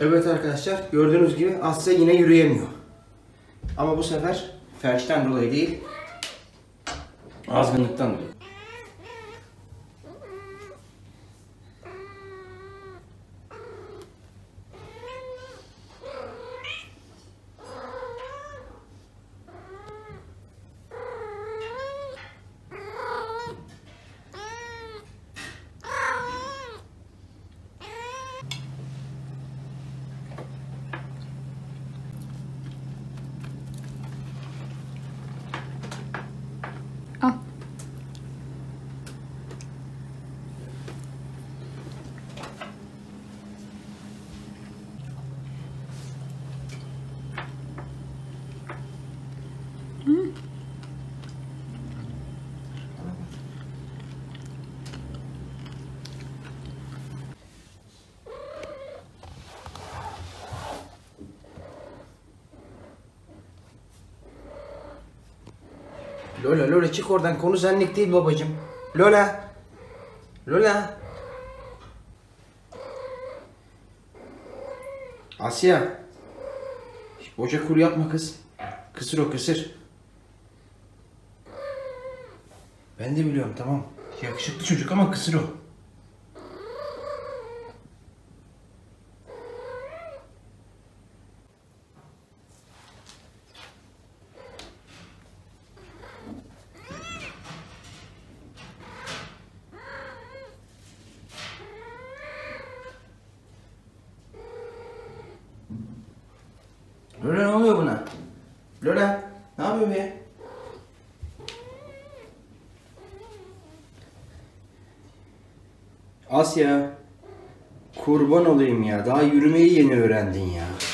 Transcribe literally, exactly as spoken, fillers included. Evet arkadaşlar, gördüğünüz gibi Asya yine yürüyemiyor. Ama bu sefer felçten dolayı değil, azgınlıktan dolayı. Lola, Lola çık oradan, konu senlik değil babacığım. Lola, Lola. Asya, boca kuru yapma kız. Kısır o, kısır. Ben de biliyorum, tamam. Yakışıklı çocuk ama kısır o. Lola, ne oluyor buna? Lola, ne yapıyor be? Asya, kurban olayım ya. Daha yürümeyi yeni öğrendin ya.